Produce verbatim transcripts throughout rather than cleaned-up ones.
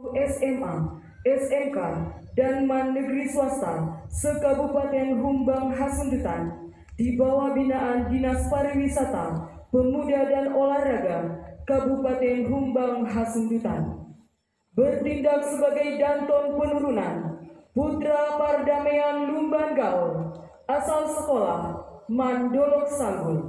S M A, S M K, dan mandegri swasta se-Kabupaten Humbang Hasundutan di bawah binaan Dinas Pariwisata, Pemuda dan Olahraga Kabupaten Humbang Hasundutan. Bertindak sebagai Danton Penurunan Putra Pardamaian Lumbanggaul, asal sekolah Mandolog Sanggul.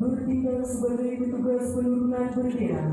Bertindak sebagai petugas penurunan bendera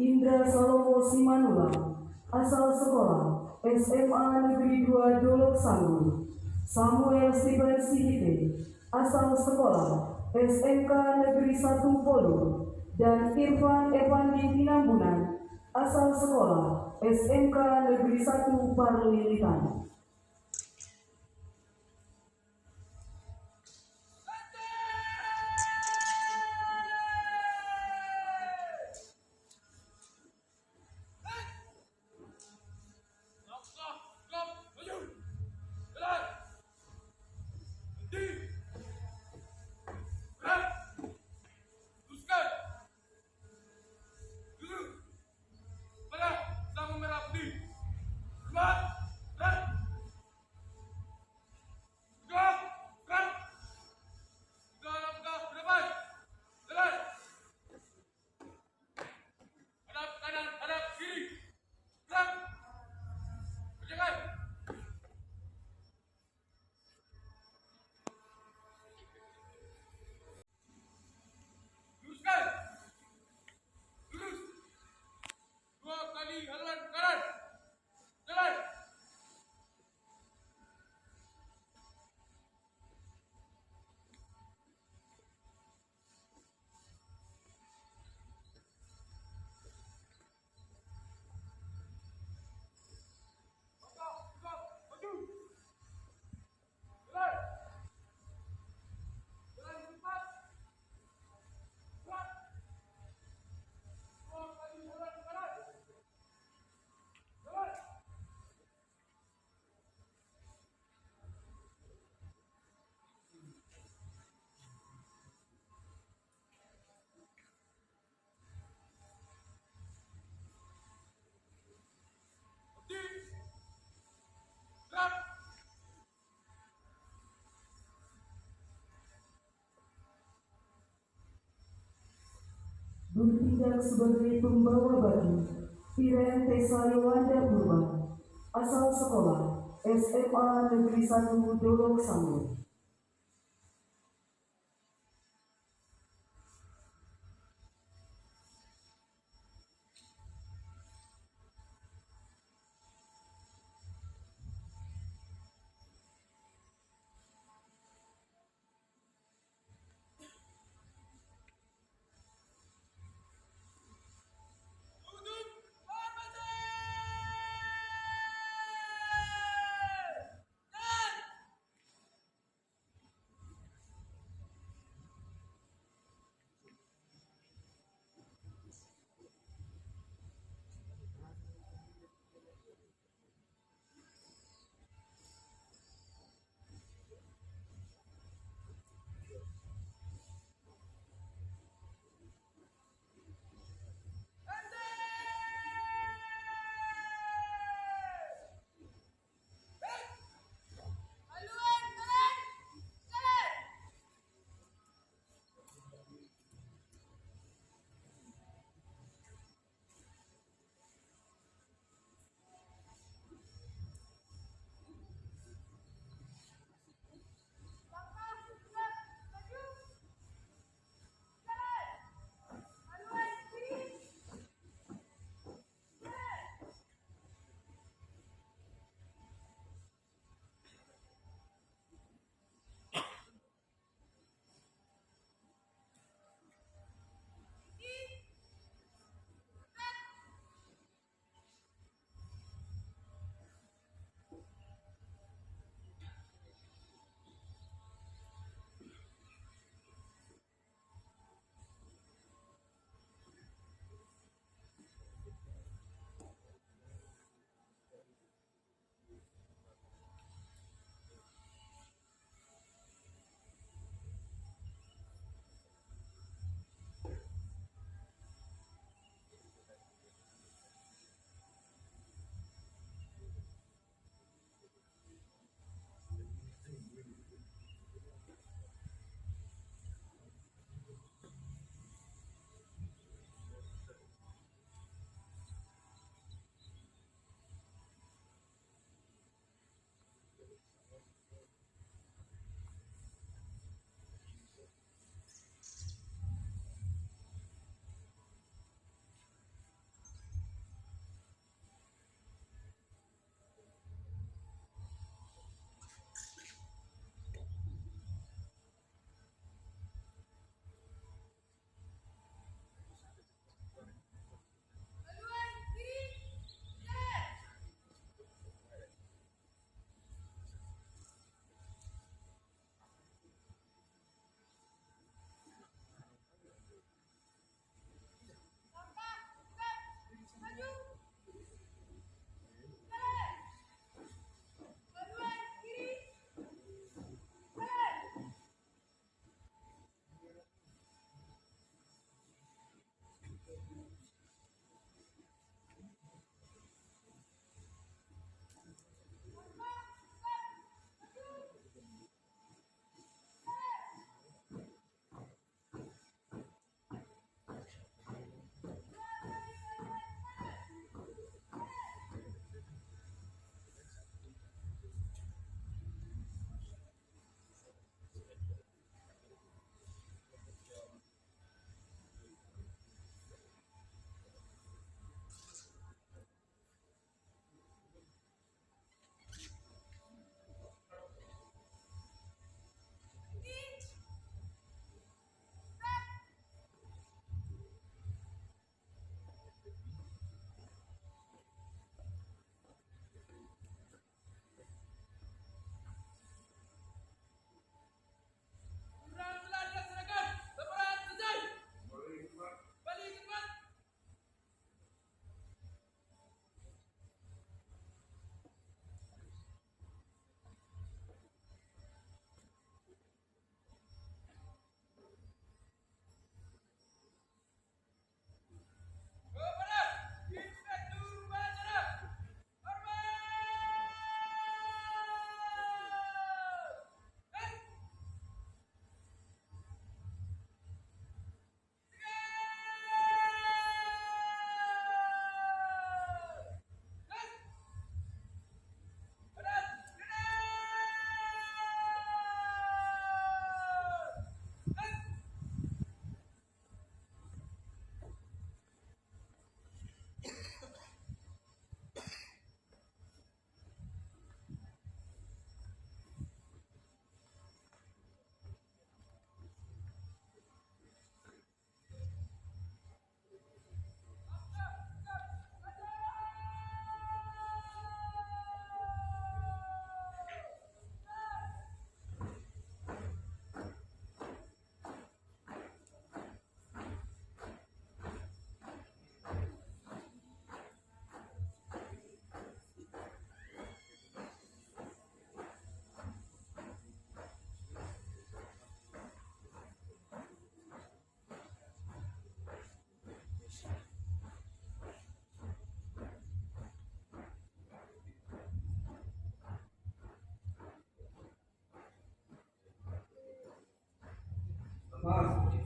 Indra Salomo Simanulang, asal sekolah S M A Negeri dua Dolok Sanggul. Samuel Sibansi Hiti, asal sekolah S M K Negeri satu Polo, dan Irfan Evandi Sinambunan, asal sekolah S M K Negeri satu Parulilitan. Bertindak sebagai pembawa baki Hirantesayuanda Burban, asal sekolah S M A Negeri satu Dolok Sanggul.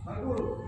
Sanggul.